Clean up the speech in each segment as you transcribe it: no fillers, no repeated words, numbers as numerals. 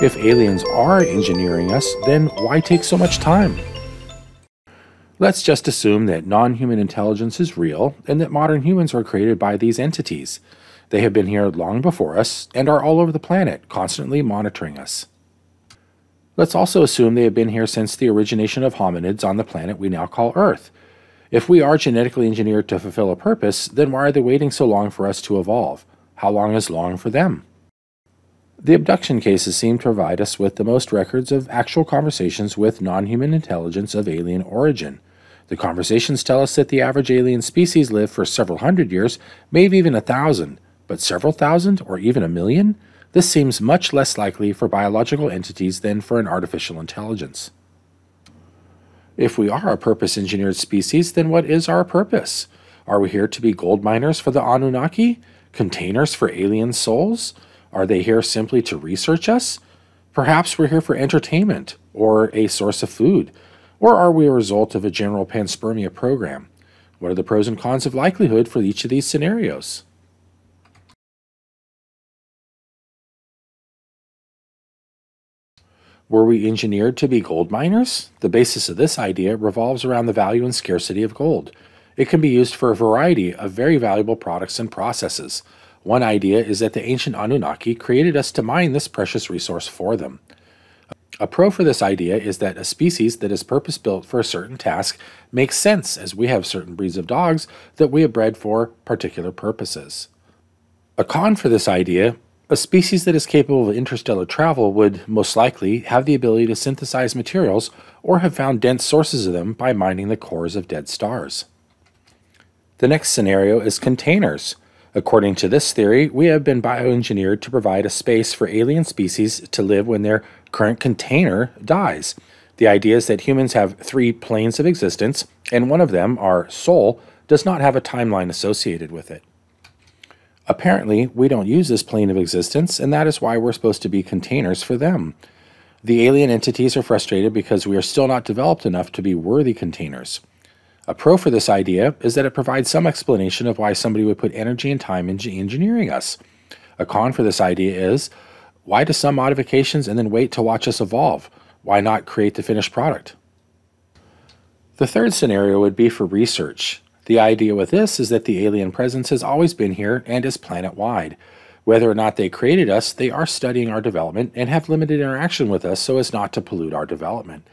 If aliens are engineering us, then why take so much time? Let's just assume that non-human intelligence is real and that modern humans are created by these entities. They have been here long before us and are all over the planet, constantly monitoring us. Let's also assume they have been here since the origination of hominids on the planet we now call Earth. If we are genetically engineered to fulfill a purpose, then why are they waiting so long for us to evolve? How long is long for them? The abduction cases seem to provide us with the most records of actual conversations with non-human intelligence of alien origin. The conversations tell us that the average alien species lived for several hundred years, maybe even 1,000. But several thousand or even 1,000,000? This seems much less likely for biological entities than for an artificial intelligence. If we are a purpose-engineered species, then what is our purpose? Are we here to be gold miners for the Anunnaki? Containers for alien souls? Are they here simply to research us? Perhaps we're here for entertainment, or a source of food. Or are we a result of a general panspermia program? What are the pros and cons of likelihood for each of these scenarios? Were we engineered to be gold miners? The basis of this idea revolves around the value and scarcity of gold. It can be used for a variety of very valuable products and processes. One idea is that the ancient Anunnaki created us to mine this precious resource for them. A pro for this idea is that a species that is purpose-built for a certain task makes sense, as we have certain breeds of dogs that we have bred for particular purposes. A con for this idea: a species that is capable of interstellar travel would, most likely, have the ability to synthesize materials or have found dense sources of them by mining the cores of dead stars. The next scenario is containers. According to this theory, we have been bioengineered to provide a space for alien species to live when their current container dies. The idea is that humans have three planes of existence, and one of them, our soul, does not have a timeline associated with it. Apparently, we don't use this plane of existence, and that is why we're supposed to be containers for them. The alien entities are frustrated because we are still not developed enough to be worthy containers. A pro for this idea is that it provides some explanation of why somebody would put energy and time into engineering us. A con for this idea is, why do some modifications and then wait to watch us evolve? Why not create the finished product? The third scenario would be for research. The idea with this is that the alien presence has always been here and is planet-wide. Whether or not they created us, they are studying our development and have limited interaction with us so as not to pollute our development.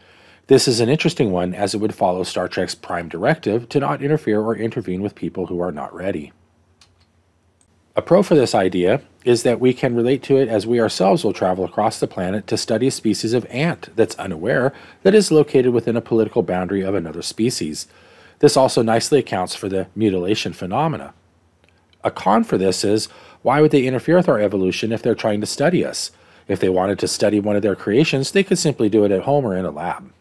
This is an interesting one, as it would follow Star Trek's prime directive to not interfere or intervene with people who are not ready. A pro for this idea is that we can relate to it, as we ourselves will travel across the planet to study a species of ant that's unaware that is located within a political boundary of another species. This also nicely accounts for the mutilation phenomena. A con for this is, why would they interfere with our evolution if they're trying to study us? If they wanted to study one of their creations, they could simply do it at home or in a lab.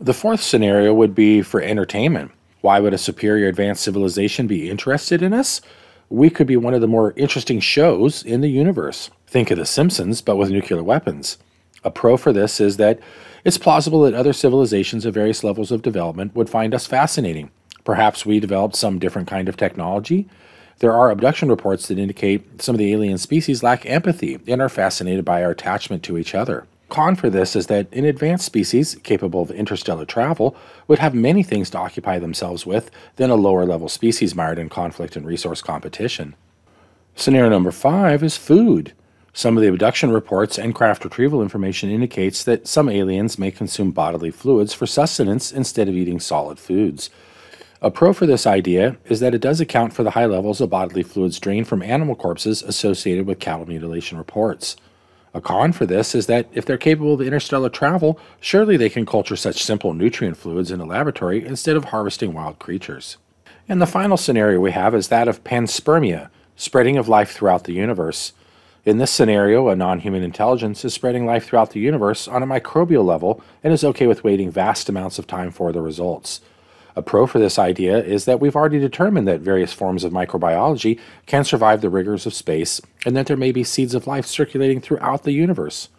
The fourth scenario would be for entertainment. Why would a superior advanced civilization be interested in us? We could be one of the more interesting shows in the universe. Think of The Simpsons, but with nuclear weapons. A pro for this is that it's plausible that other civilizations of various levels of development would find us fascinating. Perhaps we developed some different kind of technology. There are abduction reports that indicate some of the alien species lack empathy and are fascinated by our attachment to each other. Con for this is that an advanced species capable of interstellar travel would have many things to occupy themselves with than a lower-level species mired in conflict and resource competition. Scenario number 5 is food. Some of the abduction reports and craft retrieval information indicates that some aliens may consume bodily fluids for sustenance instead of eating solid foods. A pro for this idea is that it does account for the high levels of bodily fluids drained from animal corpses associated with cattle mutilation reports. A con for this is that if they're capable of interstellar travel, surely they can culture such simple nutrient fluids in a laboratory instead of harvesting wild creatures. And the final scenario we have is that of panspermia, spreading of life throughout the universe. In this scenario, a non-human intelligence is spreading life throughout the universe on a microbial level and is okay with waiting vast amounts of time for the results. A pro for this idea is that we've already determined that various forms of microbiology can survive the rigors of space and that there may be seeds of life circulating throughout the universe.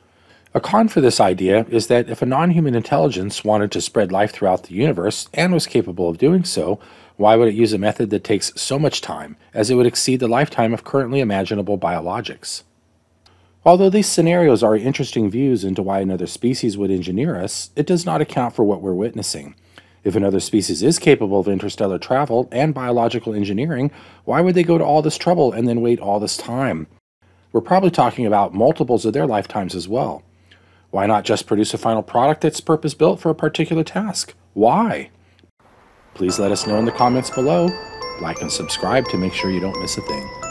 A con for this idea is that if a non-human intelligence wanted to spread life throughout the universe and was capable of doing so, why would it use a method that takes so much time, as it would exceed the lifetime of currently imaginable biologics? Although these scenarios are interesting views into why another species would engineer us, it does not account for what we're witnessing. If another species is capable of interstellar travel and biological engineering, why would they go to all this trouble and then wait all this time? We're probably talking about multiples of their lifetimes as well. Why not just produce a final product that's purpose-built for a particular task? Why? Please let us know in the comments below. Like and subscribe to make sure you don't miss a thing.